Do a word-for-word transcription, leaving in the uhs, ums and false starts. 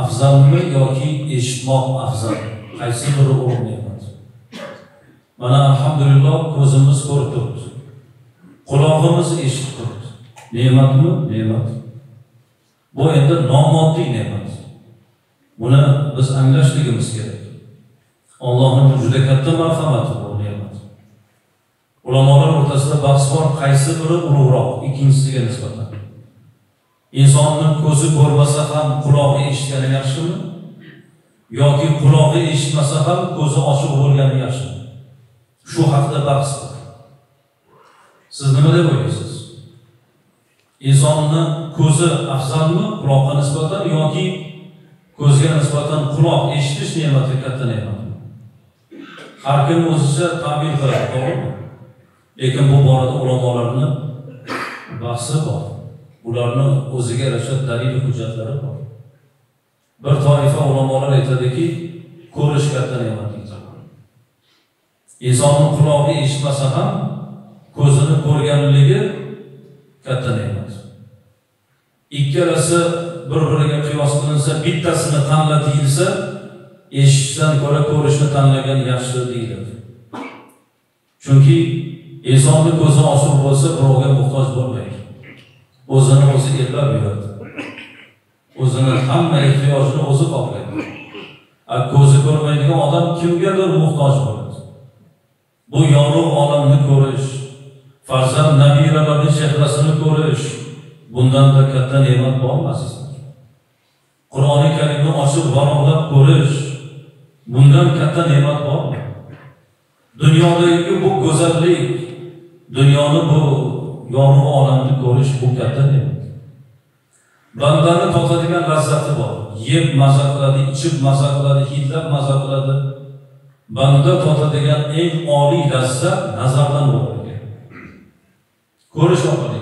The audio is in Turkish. afzalmi yoki eshitmoq afzal? Qaysi biri o'rinli? Mana alhamdulillah ko'zimiz ko'rib turibdi. Qulog'imiz eshitib turibdi. Ne'matmi? Ne'mat. Bu endi nomoddiy ne'mat. Buni biz anglashligimiz kerak. Allohning juda katta marhamati bor ne'mat. Ulamolar o'rtasida bahs bor, qaysi biri ulug'roq ikkinchisiga nisbatan. İnsanın ko'zi ko'rmasa ham quloqi eshitgani yaxshimi? Yoki quloqi eshitmasa ham ko'zi ochiq bo'lgani yaxshimi? Shu haqda bahs bor. Siz nima deb o'ylaysiz? Insonning ko'zi afzalmi quloqqa nisbatan yoki ko'zga nisbatan quloq eshitish ne'mati katta ne'matmi? Har kim o'zicha ta'bir qiladi, to'g'rimi? Lekin bu borada ulamolarning bahsi bor. Ularning o'ziga yarasha dalil hujjatlari bor. Bir toifa ulamolar aytadiki, ko'rish katta ne'matdir. Insonning quloqi eshitmasa ham ko'zini ko'rganligi katta ne'mat. Ikkalasi bir-biriga qiyos qilinsa, bittasini tanlatilsa, eshitishdan ko'ra ko'rishni tanlagan yaxshi deyiladi. Chunki insonning ko'zi ochiq bo'lsa, birovga muhtoj bo'lmaydi. O'zini o'zi eplab yuradi. O'zini hamma ehtiyojini o'zi qoplaydi. Ko'zi ko'rmaydigan odam kimgadir muhtoj bo'ladi. Bu yorug' olamni ko'rish, farzand nabiralarining chehrasini ko'rish, bundan da katta ne'mat bormi azizlar? Qur'oni Karimni ochib varaqlab ko'rish, bundan katta ne'mat bormi? Dunyodagi bu go'zallik, dunyoning bu yorug' olamni ko'rish bu katta ne'mat. Bandani totadigan lazzati bor. Yeb maza qiladi, ichib maza qiladi, hidlab maza qiladi. Banda totadigan eng oliy lazzat nazardan bo'ladi. Ko'rish orqali.